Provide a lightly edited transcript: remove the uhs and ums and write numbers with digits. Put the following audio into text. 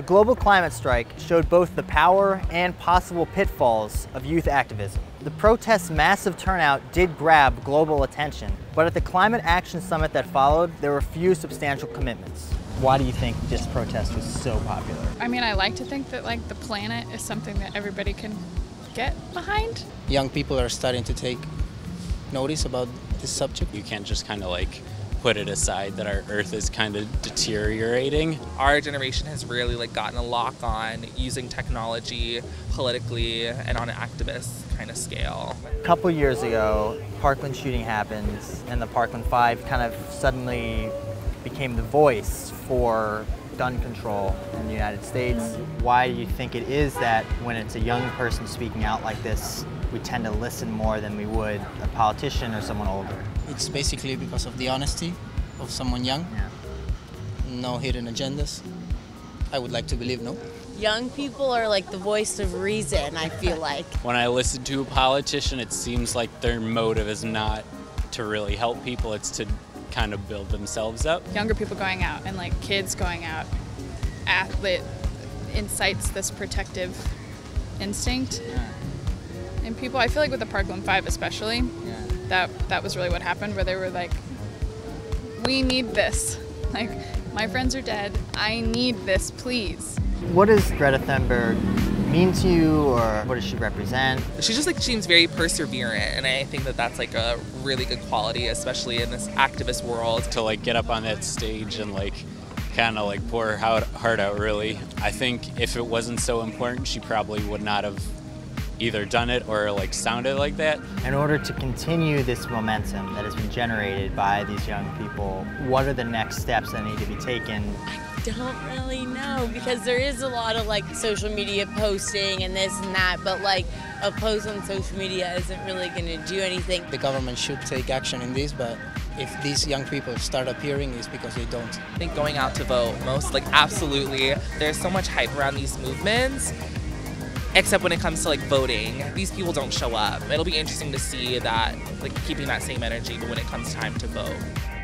The Global Climate strike showed both the power and possible pitfalls of youth activism. The protest's massive turnout did grab global attention, but at the Climate Action Summit that followed, there were few substantial commitments. Why do you think this protest was so popular? I mean, I like to think that the planet is something that everybody can get behind. Young people are starting to take notice about this subject. You can't just kind of put it aside that our Earth is kind of deteriorating. Our generation has really gotten a lock on using technology politically and on an activist kind of scale. A couple years ago, Parkland shooting happened, and the Parkland Five kind of suddenly became the voice for gun control in the United States. Why do you think it is that when it's a young person speaking out like this, we tend to listen more than we would a politician or someone older? It's basically because of the honesty of someone young. Yeah. No hidden agendas. I would like to believe, no? Young people are the voice of reason, I feel like. When I listen to a politician, it seems like their motive is not to really help people, it's to kind of build themselves up. Younger people going out and kids going out, it incites this protective instinct. Yeah. And people, I feel with the Parkland Five especially, yeah, that was really what happened, where they were we need this. My friends are dead, I need this, please. What does Greta Thunberg mean to you, or what does she represent? She just seems very perseverant, and I think that that's a really good quality, especially in this activist world. To get up on that stage and kind of pour her heart out, really. I think if it wasn't so important, she probably would not have either done it or sounded like that. In order to continue this momentum that has been generated by these young people, what are the next steps that need to be taken? I don't really know, because there is a lot of social media posting and this and that, but a post on social media isn't really gonna do anything. The government should take action in this, but if these young people start appearing, it's because they don't. I think going out to vote, most, absolutely. There's so much hype around these movements, except when it comes to voting, these people don't show up. It'll be interesting to see that keeping that same energy, but when it comes time to vote.